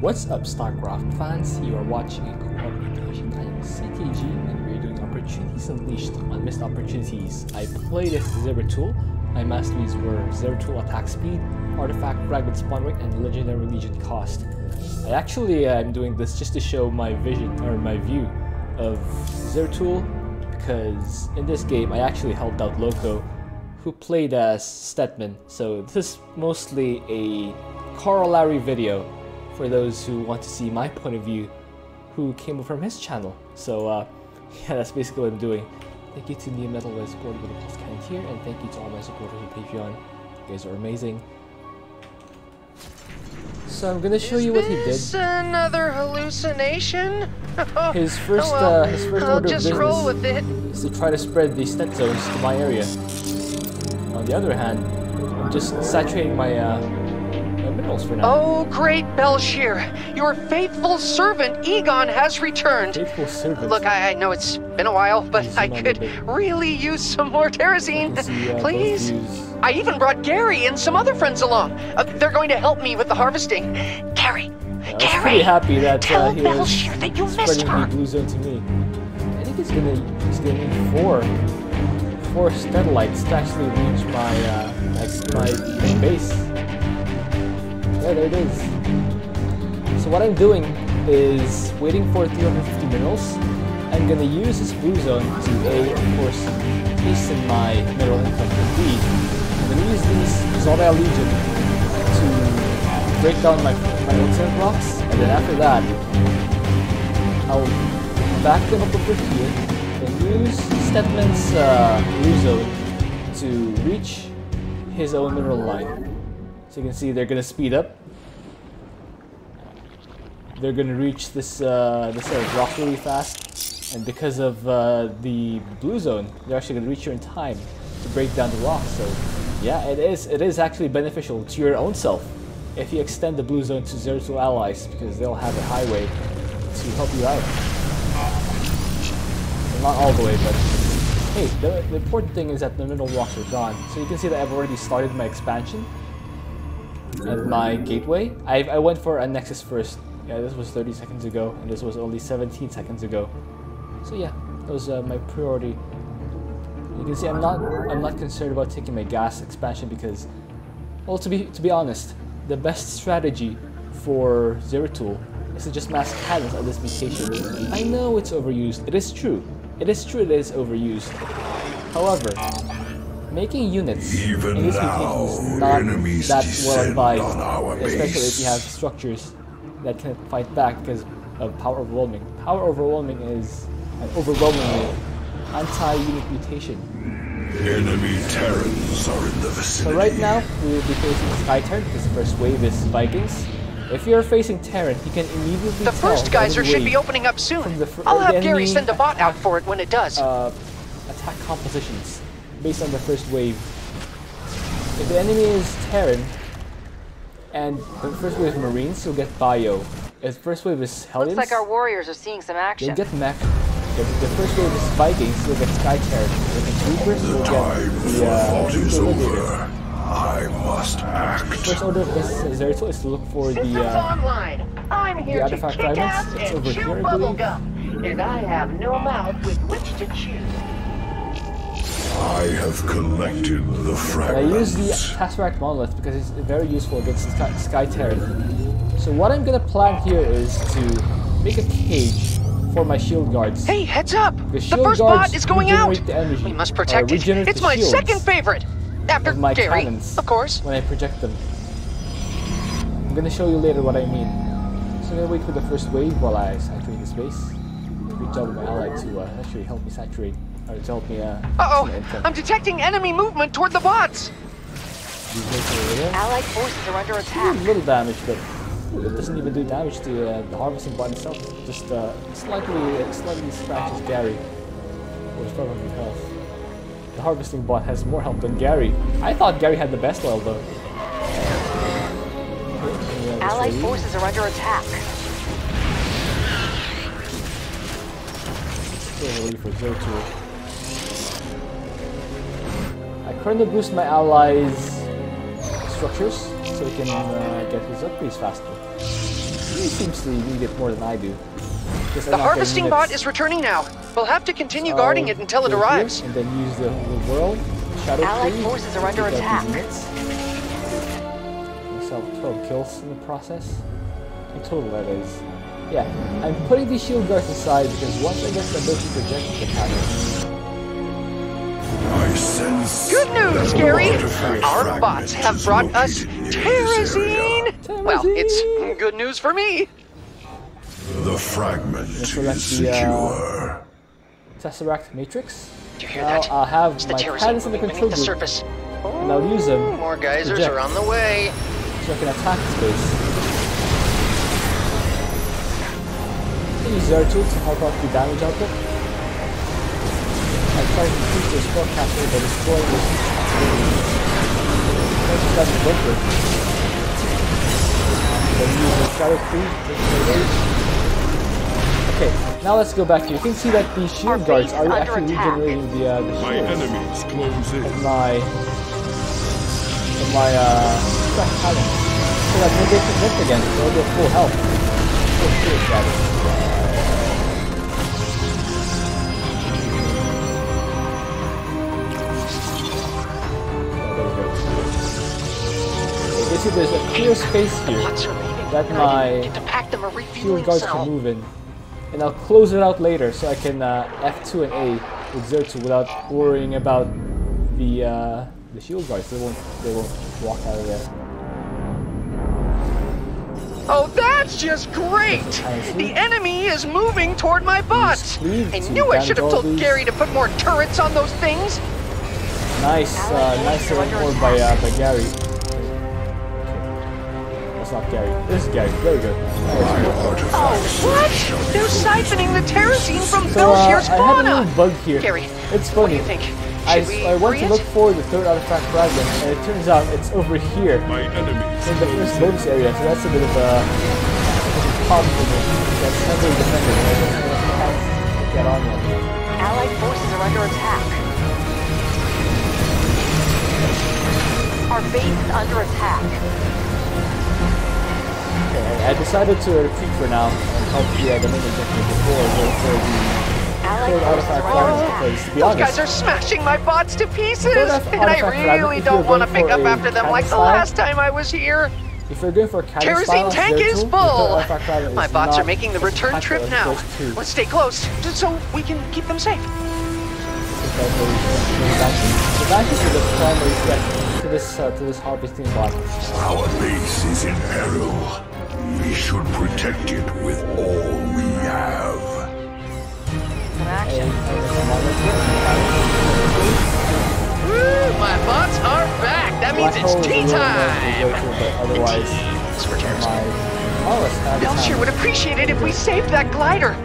What's up, StarCraft fans? You are watching a co-op meditation titled CTG, and we're doing Opportunities Unleashed on Missed Opportunities. I played as Zeratul. My masteries were Zeratul attack speed, artifact fragment spawn rate, and legendary legion cost. I actually am doing this just to show my vision or my view of Zeratul, because in this game I actually helped out Lowko, who played as Stetmann. So this is mostly a corollary video for those who want to see my point of view, who came from his channel. So yeah, that's basically what I'm doing. Thank you to Neometal for supporting with the plus kind tier, and thank you to all my supporters on Patreon. You guys are amazing. So I'm gonna show you what he did. Is this another hallucination? his first order of business is to try to spread the stat zones to my area. On the other hand, I'm just saturating my for now. Oh, great Bel'Shir! Your faithful servant Egon has returned! Look, I know it's been a while, but I could really use some more kerosene. Please? I even brought Gary and some other friends along. They're going to help me with the harvesting. Gary! Gary! Tell Bel'Shir that you missed her! The blue zone to me. I think it's gonna need four satellites to actually reach my base. Yeah, there it is. So what I'm doing is waiting for 350 minerals. I'm gonna use this blue zone to A, of course, hasten my mineral income, and B, I'm gonna use these Zeratul Legion to break down my ultimate blocks, and then after that, I'll back them up over here, and use Stetmann's blue zone to reach his own mineral line. So you can see they're gonna speed up. They're gonna reach this rock really fast, and because of the blue zone, they're actually gonna reach here in time to break down the rock. So yeah, it is actually beneficial to your own self if you extend the blue zone to Zeratul allies, because they'll have a highway to help you out. Well, not all the way, but hey, the important thing is that the mineral rocks are gone. So you can see that I've already started my expansion. At my gateway, I went for a nexus first. Yeah, this was 30 seconds ago, and this was only 17 seconds ago. So yeah, that was my priority. You can see I'm not concerned about taking my gas expansion, because, well, to be honest, the best strategy for Zeratul is to just mass cannons at this mutation. I know it's overused. It is true. It is true. It is overused. However, making units in this mutation is not that well advised, especially if you have structures that can fight back because of power overwhelming. Power overwhelming is an overwhelmingly anti-unit mutation. Enemy Terrans are in the vicinity. So right now we will be facing Sky Terran, because the first wave is Vikings. If you're facing Terran, you can immediately the first geyser should be opening up soon. I'll have Gary send a bot out for it when it does. Attack compositions. Based on the first wave. If the enemy is Terran and the first wave is Marines, you'll get Bio. If the first wave is Hellions, looks like our warriors are seeing some action. You'll get Mech. If the first wave is Vikings, you'll get Sky Terran. If it's Reapers, you'll get the Reaper. I must act. First order of Zeratul is to look for the artifact fragments. It's over here, I believe. And I have no mouth with which to chew. I have collected the fragments. I use the Tesseract Monolith because it's very useful against Sky Terran. So what I'm gonna plan here is to make a cage for my shield guards. Hey, heads up! The first bot is going out! We must protect it. It's my second favorite! After my Gary, cannons, of course. When I project them. I'm gonna show you later what I mean. So I'm gonna wait for the first wave while I saturate the space. Good job with my ally to actually help me saturate. Help me, uh-oh! I'm detecting enemy movement toward the bots! Allied forces are under attack. A little damage, but it doesn't even do damage to the harvesting bot itself. Just slightly scratches Gary. Or 500 health. The harvesting bot has more health than Gary. I thought Gary had the best oil, though. Allied forces are under attack. Still ready for Zeratul. I currently boost my allies' structures so we can get his upgrades faster. He seems to need it more than I do. The harvesting bot is returning now. We'll have to continue guarding it until it arrives. And then use the world. Shadow Allied forces are under attack. Myself 12 kills in the process. In total, that is. Yeah, I'm putting these shield guards aside because once I get the ability projected, it happens. I sense. Good news, Gary! Our bots have brought us Terrazine! Well, it's good news for me! The fragment is secure. Tesseract Matrix. Do you hear that? I'll have it's my patterns in the control group, and I'll use them. More geysers are on the way. So I can attack this base. I use Zeratul to help out the damage output. I try to increase the score capture by destroying this bunker. Then use the Shadow Creep to take the rage. Okay. Now let's go back here. You can see that these shield guards are actually regenerating the shields. My enemies close in. Strike talent. So that when they connect again, they'll get full health. Full shield guards. You see there's a clear space here that my shield guards can move in. And I'll close it out later so I can F2 and A with Zeratul without worrying about the shield guards. They won't walk out of there. Oh, that's just great! The enemy is moving toward my bot! I knew I should have told Gary to put more turrets on those things! Nice, nice reward by Gary. Not Gary. This is Gary. Very good. Oh, what? They're siphoning the terrazine from Bel'Shir's fauna! I had a little bug here. Gary, it's funny. What do you think? I want to look for the third artifact fragment, and it turns out it's over here in the first bonus area, so that's a bit of a problem for me. That's heavily defended, and I don't know if I have to get on yet. Allied forces are under attack. Our base is under attack. I decided to retreat for now and help the main objective before going for the third artifact fragment because, to be honest, those guys are smashing my bots to pieces, and I really don't want to pick up after them like the last time I was here. If you're going for a Terrazine tank is full! My bots are making the return trip now. Let's stay close so we can keep them safe. The Vanquish is the primary threat to this harvesting bot. Our base is in peril. We should protect it with all we have. Woo! My bots are back! That means it's tea time! Bel'Shir would appreciate it if we saved that glider.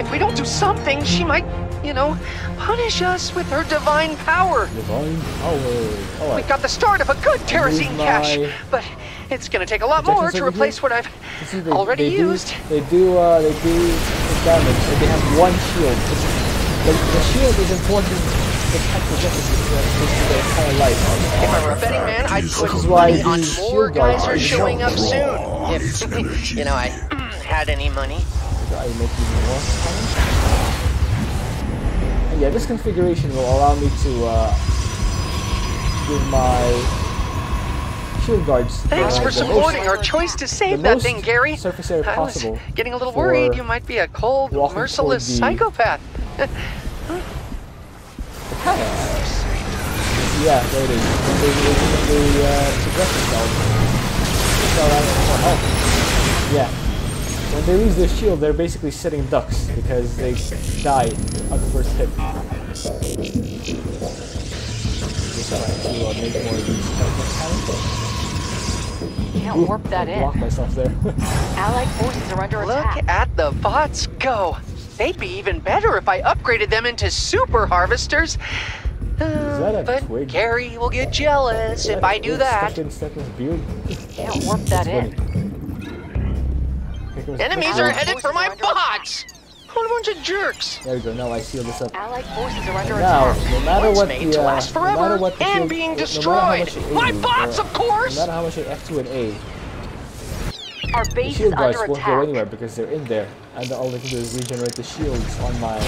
If we don't do something, she might, you know, punish us with her divine power. Divine power. Right. We've got the start of a good terrazine cache, but it's going to take a lot more to replace what I've already used. They do damage, and they have one shield. The shield is important to protect the their entire life. If I were a betting man, I'd put money on more guys are showing up soon. If, you know, I had any money. And yeah, this configuration will allow me to give my shield guards. Thanks for supporting our choice to save that thing, Gary. Surface area possible. I was getting a little worried you might be a cold, merciless psychopath. Yeah, there it is. When they subject themselves, they start out for help. Yeah. When they lose their shield, they're basically sitting ducks because they die on the first hit. Can't warp that in. Lock myself there. Allied forces are under attack. Look at the bots go. They'd be even better if I upgraded them into super harvesters. But twig? Gary will get jealous if I do that. Can't warp that in. Enemies are headed for my bots. What a bunch of jerks! There we go. Now I seal this up. Allied forces are under attack. No matter what made to last forever and being destroyed. My bots, of course. No matter how much I F2 and A. Our base shield guys won't go anywhere because they're in there, and all they can do is regenerate the shields on my.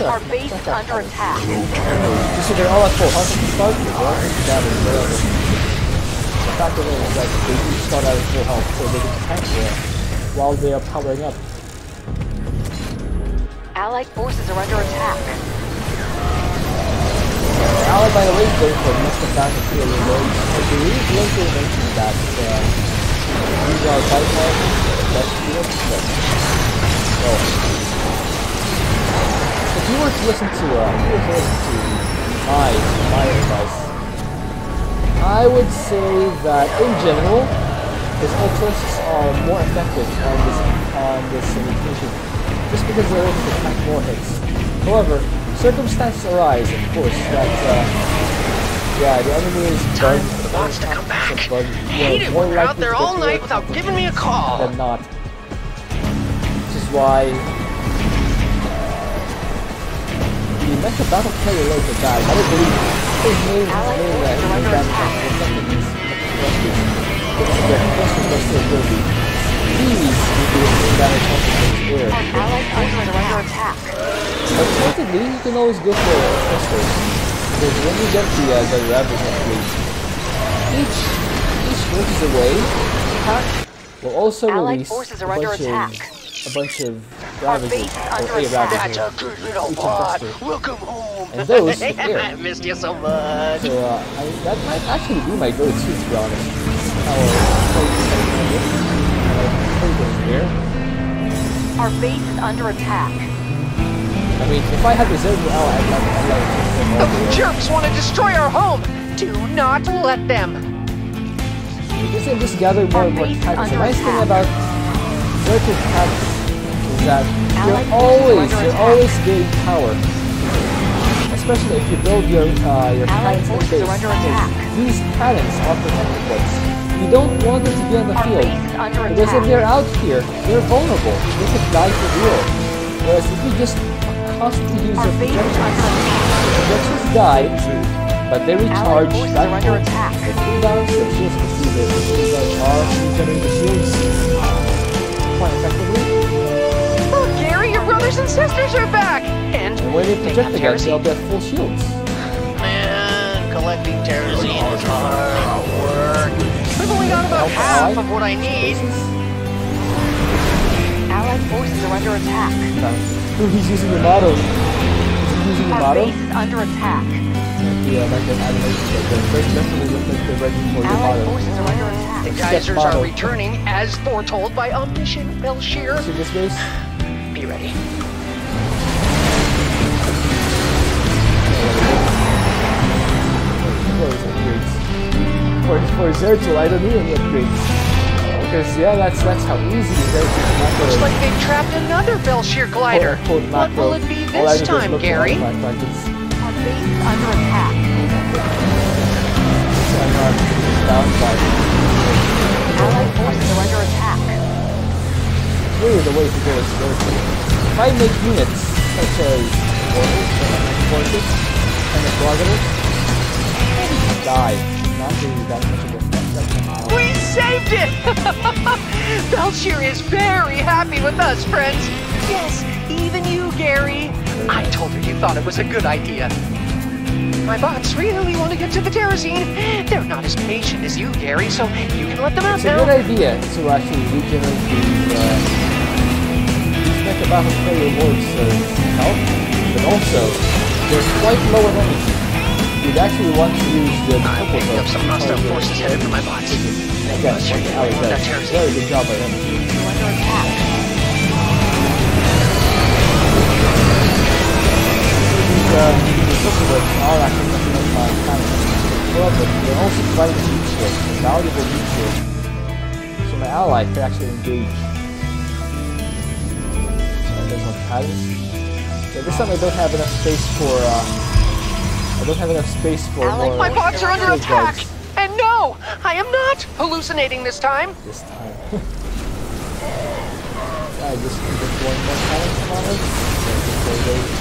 Our base is under attack. You see, they're all at full. How can you start with that? The fact of it is that they do start out at full health, so they can tank there while they are powering up. Allied forces are under attack. Allied by the way is going for most of that field alone. I believe Lowko mentioned that these are by far the best fields, but no. If you were to listen to my advice, I would say that in general, his ultras are more effective on this mutation, just because they're able to attack more hits. However, circumstances arise, of course, that, yeah, the enemy is time for the bots to come back. Hate it, we're out there all night without giving me a call. Than not. Which is why the Mecha Battle Player Lowko guy, I don't believe his name is that he was that Alternatively, you can always go for thrusters, because when you get the rabbit complete, each versus away attack will also release a bunch of ravages, or a ravage, each thruster. Welcome home. And those appear. I missed you so much. So that might actually be my go-to, to be honest. Our base is under attack. I mean, if I had the Zeratul ally, I'd like to. The jerks want to destroy our home! Do not let them! Because they just gather more and more tabs. The nice thing about Zeratul tabs is that you're always gaining power. Especially if you build your cannons in base. These cannons are protected points. You don't want them to be on the field. Because if they're out here, they're vulnerable. They could die for real. Whereas if you just constantly use their projections die, but they recharge that point. The cooldowns, the shields can see this. Regenerating the shields quite effectively. Oh, Gary, your brothers and sisters are back! And when they project the guys, they'll get full shields. Man, collecting terrazine is hard work. I've only got about half of what I need. Allied forces are under attack. Ooh, he's using the motto. Our base is under attack. Yeah, like an animation. The first definitely looks like they're ready for the motto. Forces are under attack. The Geysers are returning, as foretold by omniscient Bel'Shir. See this base? Be ready. For Zeratul, I don't need any upgrades. Because, yeah, that's how easy it is. Looks like they trapped another Bel'Shir glider. What will it be this time, Gary? Our base is under attack. Allied forces are under attack. It's really the way to go is if I make units such as forces and the prerogative, they die. Not really that much of a we saved it! Bel'Shir is very happy with us, friends. Yes, even you, Gary. I told her you thought it was a good idea. My bots really want to get to the terrazine. They're not as patient as you, Gary, so you can let them out now. It's a good idea to actually regenerate these Mecha Battle Player rewards for health, but also they're quite low in energy. You'd actually want to use the I'm picking up some hostile forces headed for my bots. Thank God, sure, yeah, that's very good job by them. They're also providing a heat shield, a valuable heat shield, so my ally can actually engage. So there's one pattern. Yeah, this time I don't have enough space for more. My bots are under attack! Guys. And no! I am not hallucinating this time! This time. I just need to one more challenge on it.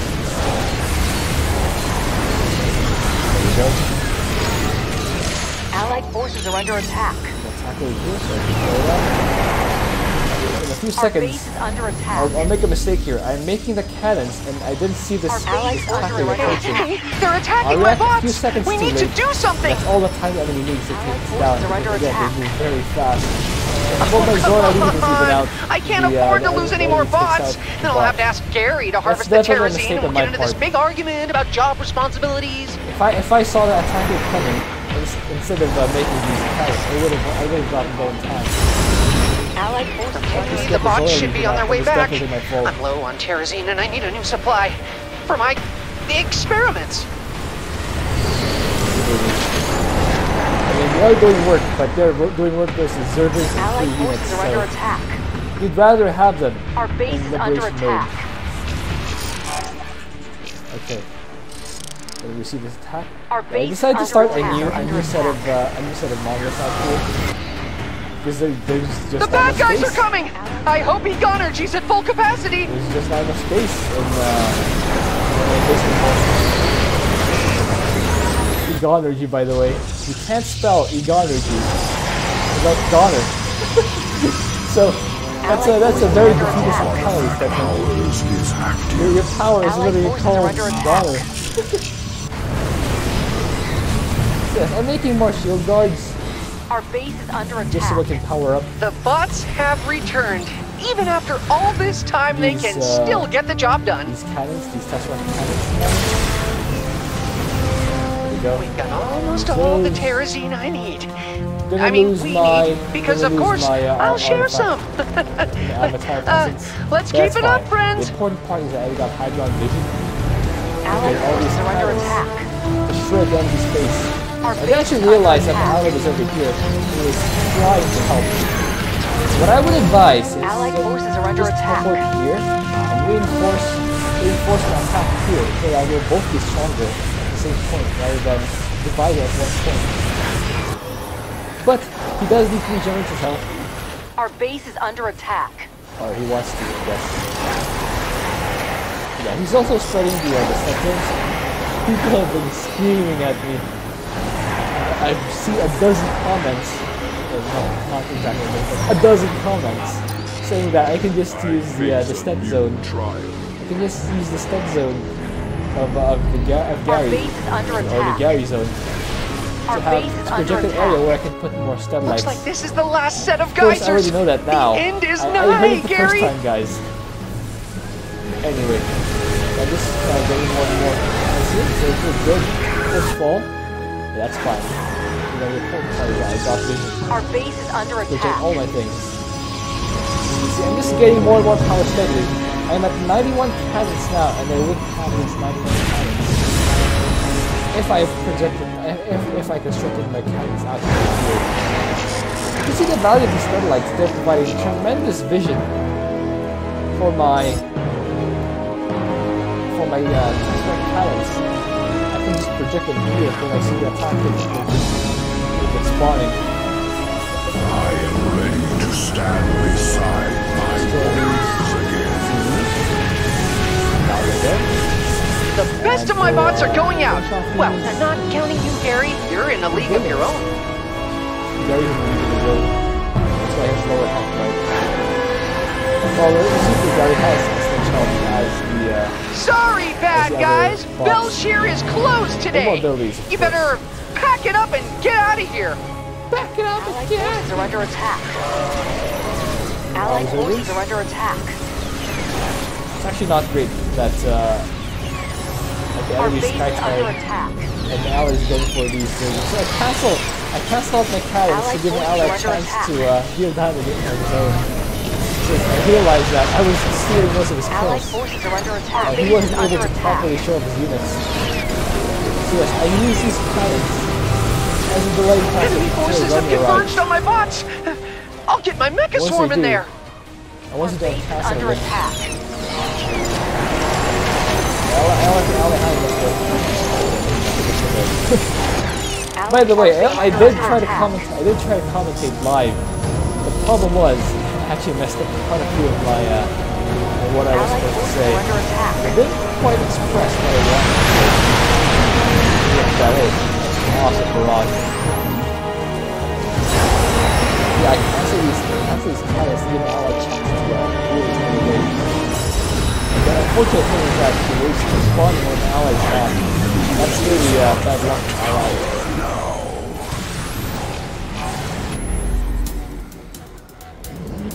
There we go. Allied forces are under attack. In a few seconds, I'll make a mistake here. I'm making the cannons, and I didn't see this attacking approaching. They're attacking my bots! We need to do something! That's all the time the enemy needs to take down. Again, they move very fast. I can't afford to lose any more bots. Then I'll have to ask Gary to harvest the terrazine, and we'll get into this big argument about job responsibilities. If I saw that attacker coming, instead of making these attacks, I would have gotten going time. Allied forces. The bots should be on their way back. I'm low on terrazine, and I need a new supply for my experiments. We are doing work, but they're doing work versus servers and free units, so you'd rather have them Our base in liberation mode. Okay, so we see this attack. I decided to start a new set of models out here, because there's just the bad guys are coming! I hope Egon energy's at full capacity! There's just not enough space in Egonergy, by the way. You can't spell Egonergy without Goner. So that's a very defeatist mentality, technically. Your power is literally called Goner. Yes, I'm making more shield guards. Our base is under attack. Just so we can power up. The bots have returned. Even after all this time, they can still get the job done. These cannons, these Tesseract cannons. Go. We've got almost all the terrazine I need. I'll share some. Let's keep it up, friends. The important part is that I got Hydron vision. Allies are under attack. Destroy the empty space. I didn't actually realize that the ally was over here. He was trying to help. What I would advise is just teleport here and reinforce the attack here, so that we'll both be stronger. Point rather than divide at one point. But he does need to regenerate his health. Our base is under attack. Oh, he wants to, I guess. Yeah, he's also studying the sectors. People have been screaming at me. I see a dozen comments. Not exactly, but a dozen comments saying that I can just use the step zone. I can just use the step zone. Of Gary, or the Gary zone, to have this projected area where I can put more stem lights. Looks like this is the last set of geysers. I already know that now. The end is nigh, Gary. First time, guys. Anyway, I'm just getting more and more. I see it, so it feels good. First fall, yeah, that's fine. You know, I got vision. Our base is under attack. Project all my things. See, I'm just getting more and more power steadily. I'm at 91 cannons now, and I wouldn't have this 91 cannons if I projected, if I constructed my cannons out here. You see the value of these satellites, they're providing tremendous vision for my Tesseract cannons. I can just project them here when I see the attack it's spawning. I am ready to stand beside my warriors. The best of my bots are going out. Well, not counting you, Gary. You're in a league of your own. Gary's in a league of his own. That's why he has lower health, right? Well, the super Gary has essential as the. Sorry, bad guys. Bel'Shir is closed today. You better pack it up and get out of here. Pack it up and get out. Allied forces are under attack. Allied forces are under attack. It's actually not great that the enemy's skytime and the allies going for these things. So I cancel out my cannons to give an ally a chance to heal damage on his own. I realized that I was stealing most of his kills. He wasn't able to properly show up his units. So yes, I use these cannons as a delayed passive. Enemy forces have converged on my bots! I'll get my mecha swarm in there! I wasn't doing passive. By the way, I did try to comment. I did try to commentate live. The problem was, I actually messed up quite a few of my what I was supposed to say. I didn't quite express what I wanted to say. Yeah, that is awesome barrage. Yeah, I can see these highest amount of chances where really can waste. The unfortunate thing is that you waste the spawn when an ally is on. That's really bad luck for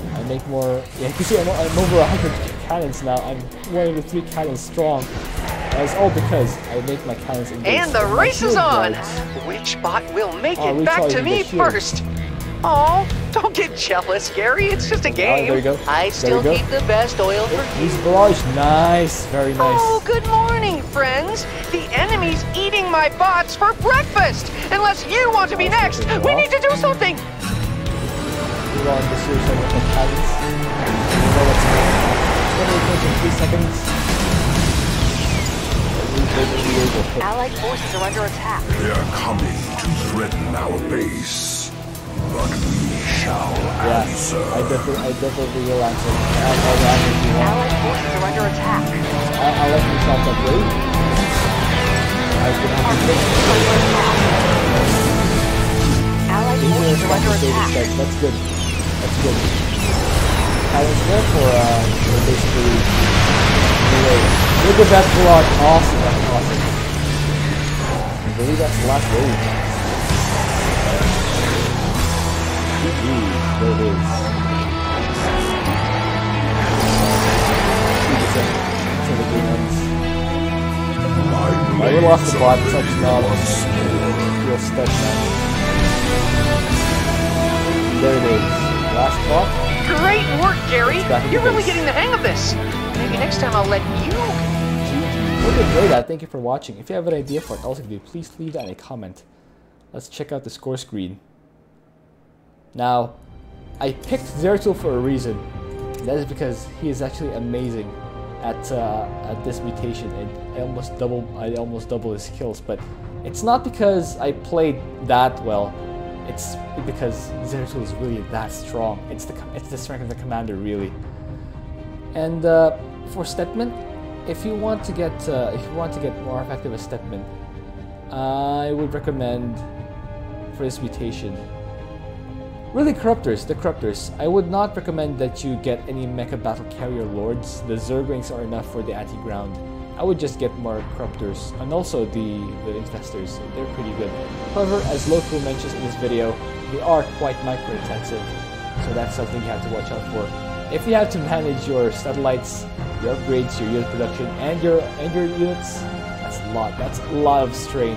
allies. Make more. Yeah, you can see I'm over 100 cannons now. I'm 103 cannons strong. That's all because I make my cannons engage. And the race is on! Right. Which bot will make it back to me first? Oh, don't get jealous, Gary. It's just a game. There we go. I still keep the best oil for you. He's barrage. Nice. Very nice. Oh, good morning, friends. The enemy's eating my bots for breakfast. Unless you want to be next, we need to do something. On the suicide with the cannons. So let's go. 3 seconds. Allied forces are under attack. They are coming to threaten our base. But we shall answer. I definitely will answer. Allied forces are under attack. I left myself that way. Our base is under attack. Allied forces are under attack. That's good. That's good. I was there for basically delay. Look at that block. Awesome, that's awesome. I believe that's the last wave. There it is. 2% until the game ends. I will off the bot, so it's not real stuck now. There it is. Last block. Great work, Gary! You're really getting the hang of this! Maybe next time I'll let you... Thank you for watching. If you have an idea for an Elsa video, please leave that in a comment. Let's check out the score screen. Now, I picked Zeratul for a reason. That is because he is actually amazing at this mutation, and I almost double his kills, but it's not because I played that well. It's because Zeratul is really that strong. It's the strength of the commander, really. And for Stetmann, if you want to get more effective as Stetmann, I would recommend for this mutation. Really, the corruptors. I would not recommend that you get any mecha battle carrier lords. The Zerglings are enough for the anti-ground. I would just get more corruptors, and also the infestors. They're pretty good. However, as Lowko mentions in this video, they are quite micro-intensive, so that's something you have to watch out for. If you have to manage your satellites, your upgrades, your unit production, and your units, that's a lot. That's a lot of strain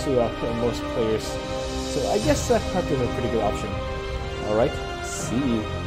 to most players. So I guess that corruptors are a pretty good option. All right, see you.